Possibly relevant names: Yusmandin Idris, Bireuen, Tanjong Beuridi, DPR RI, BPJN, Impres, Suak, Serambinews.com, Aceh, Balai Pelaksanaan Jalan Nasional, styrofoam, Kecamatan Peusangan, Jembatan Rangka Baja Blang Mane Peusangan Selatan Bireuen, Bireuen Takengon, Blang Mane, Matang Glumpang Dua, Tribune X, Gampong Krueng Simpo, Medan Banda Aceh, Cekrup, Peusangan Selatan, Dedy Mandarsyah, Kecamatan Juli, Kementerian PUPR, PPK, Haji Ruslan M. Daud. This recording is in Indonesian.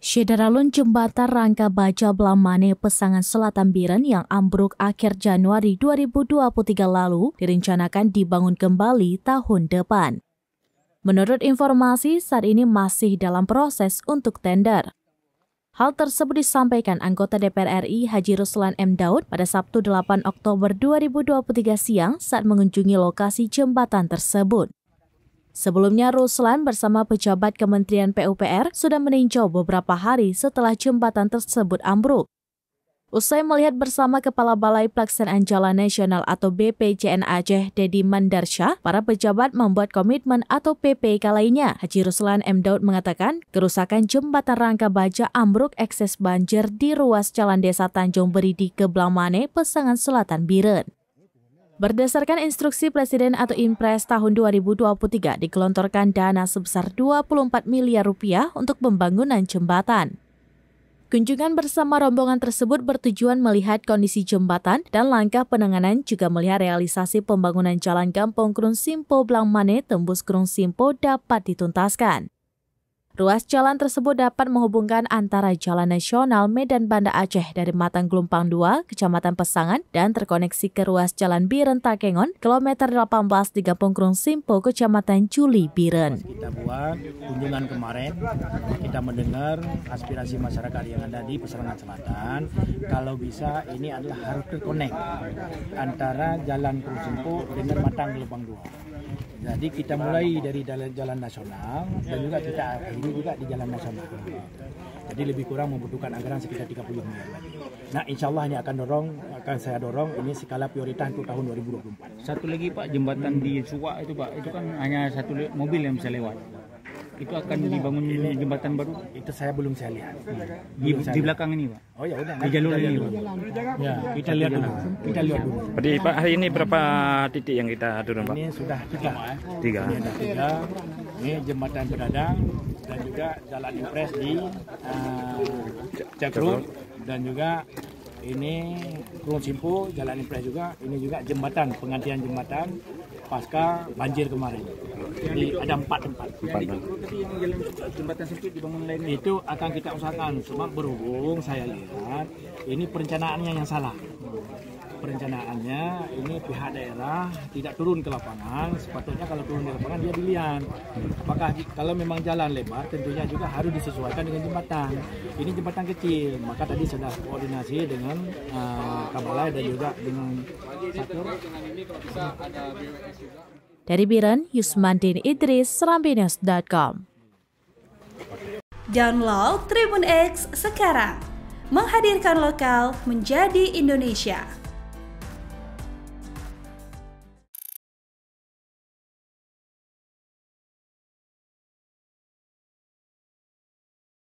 Sederalun jembatan Rangka Baja Blang Mane Peusangan Selatan Bireuen yang ambruk akhir Januari 2023 lalu direncanakan dibangun kembali tahun depan. Menurut informasi, saat ini masih dalam proses untuk tender. Hal tersebut disampaikan anggota DPR RI Haji Ruslan M. Daud pada Sabtu 8 Oktober 2023 siang saat mengunjungi lokasi jembatan tersebut. Sebelumnya Ruslan bersama pejabat Kementerian PUPR sudah meninjau beberapa hari setelah jembatan tersebut ambruk. Usai melihat bersama Kepala Balai Pelaksanaan Jalan Nasional atau BPJN Aceh Dedy Mandarsyah, para pejabat membuat komitmen atau PPK lainnya. Haji Ruslan M. Daud mengatakan kerusakan jembatan Rangka Baja ambruk ekses banjir di ruas jalan desa Tanjong Beuridi ke Blang Mane, Peusangan Selatan Bireuen. Berdasarkan instruksi Presiden atau Impres tahun 2023 digelontorkan dana sebesar Rp24 miliar untuk pembangunan jembatan. Kunjungan bersama rombongan tersebut bertujuan melihat kondisi jembatan dan langkah penanganan, juga melihat realisasi pembangunan jalan Gampong Krueng Simpo Blang Mane tembus Krueng Simpo dapat dituntaskan. Ruas jalan tersebut dapat menghubungkan antara Jalan Nasional Medan Banda Aceh dari Matang Glumpang Dua, Kecamatan Peusangan, dan terkoneksi ke ruas jalan Bireuen Takengon, kilometer 18 di Gampong Krueng Simpo, Kecamatan Juli, Bireuen. Kita buat kunjungan kemarin, kita mendengar aspirasi masyarakat yang ada di Peusangan Selatan. Kalau bisa, ini adalah harus terkonek antara Jalan Krueng Simpo dengan Matang Glumpang Dua. Jadi kita mulai dari jalan nasional dan juga kita akhiri juga di jalan nasional. Jadi lebih kurang membutuhkan anggaran sekitar 30 miliar lagi. Nah, insya Allah ini akan saya dorong ini skala prioritas untuk tahun 2024. Satu lagi Pak, jembatan di Suak itu Pak, itu kan hanya satu mobil yang bisa lewat. Itu akan dibangun jembatan baru. Itu saya belum saya lihat. Di belakang ini Pak. Oh ya udah. Di jalur ini Pak. Ya, kita lihat dulu. Jadi Pak, hari ini berapa titik yang kita turun Pak? Ini sudah tiga. Ini ada tiga. Ini jembatan Peradang dan juga jalan Impres di Cekrup dan juga ini Krueng Simpo, jalan Impres juga. Ini juga jembatan penggantian jembatan pasca banjir kemarin. Jadi ada empat. Jembatan sempit dibangun lain itu akan kita usahakan, sebab berhubung saya lihat ini perencanaannya yang salah. Perencanaannya ini pihak daerah tidak turun ke lapangan. Sepatutnya kalau turun ke lapangan dia dilihat. Apakah kalau memang jalan lebar tentunya juga harus disesuaikan dengan jembatan. Ini jembatan kecil, maka tadi sudah koordinasi dengan Kabalai dan juga dengan Satur. Dari Bireuen, Yusmandin Idris, Serambinews.com. Download Tribune X sekarang, menghadirkan lokal menjadi Indonesia.